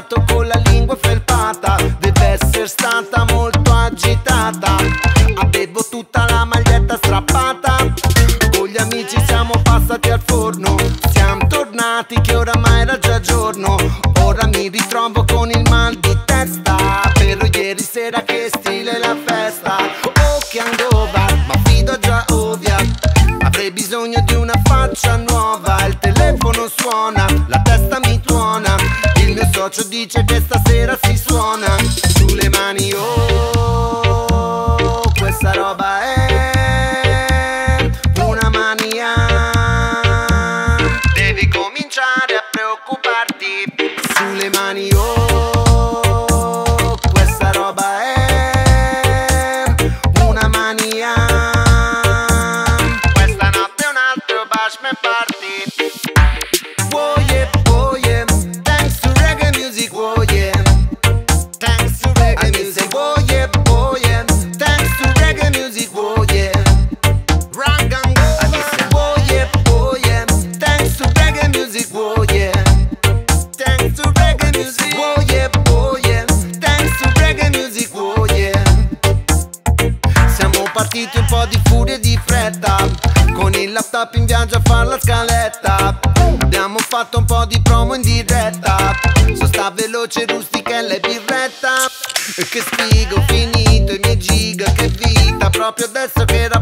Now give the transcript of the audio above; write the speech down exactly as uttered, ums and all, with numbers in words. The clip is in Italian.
sdraiato con la lingua felpata, deve essere stata molto agitata. Avevo tutta la maglietta strappata, con gli amici siamo passati al forno, siamo tornati che oramai era già giorno. Ora mi ritrovo con il mal di testa, però ieri sera che stile la festa. Oh che andova, ma fido già ovvia, avrei bisogno di una faccia nuova. Il telefono suona, la testa mi tuona, il mio socio dice che stasera si suona. Sulle mani oh, questa roba è una mania, devi cominciare a preoccuparti. Sulle mani oh, partiti un po' di furia e di fretta, con il laptop in viaggio a far la scaletta. Abbiamo fatto un po' di promo in diretta, so sta veloce rustica e lei birretta. Che sfigo, ho finito i miei giga, che vita, proprio adesso che era